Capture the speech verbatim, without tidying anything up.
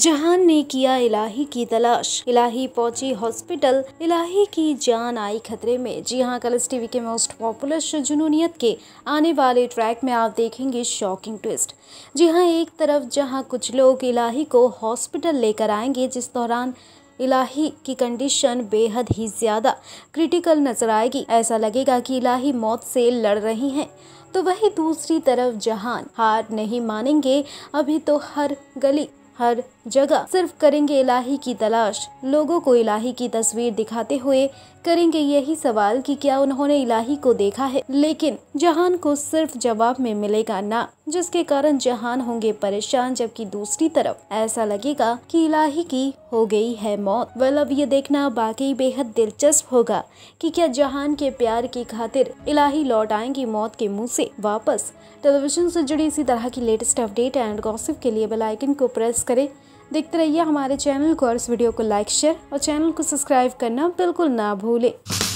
जहान ने किया इलाही की तलाश। इलाही पहुंची हॉस्पिटल, इलाही की जान आई खतरे में। जी हाँ, कलर्स टीवी के मोस्ट पॉपुलर शो जुनूनियत के आने वाले ट्रैक में आप देखेंगे शॉकिंग ट्विस्ट। जी हाँ, एक तरफ जहाँ कुछ लोग इलाही को हॉस्पिटल लेकर आएंगे, जिस दौरान इलाही की कंडीशन बेहद ही ज़्यादा क्रिटिकल नजर आएगी। ऐसा लगेगा कि इलाही मौत से लड़ रही हैं। तो वहीं दूसरी तरफ जहान हार नहीं मानेंगे। अभी तो हर गली हर जगह सिर्फ करेंगे इलाही की तलाश। लोगों को इलाही की तस्वीर दिखाते हुए करेंगे यही सवाल कि क्या उन्होंने इलाही को देखा है, लेकिन जहान को सिर्फ जवाब में मिलेगा ना, जिसके कारण जहान होंगे परेशान। जबकि दूसरी तरफ ऐसा लगेगा कि इलाही की हो गई है मौत। वेल, अब ये देखना बाकी बेहद दिलचस्प होगा कि क्या जहान के प्यार की खातिर इलाही लौट आएंगी मौत के मुँह से वापस। टेलीविजन से जुड़ी इसी तरह की लेटेस्ट अपडेट एंड गॉसिप के लिए बेल आइकन को प्रेस करें। देखते रहिए हमारे चैनल को और इस वीडियो को लाइक, शेयर और चैनल को सब्सक्राइब करना बिल्कुल ना भूलें।